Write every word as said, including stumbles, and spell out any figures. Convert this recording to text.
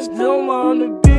There's no one to be.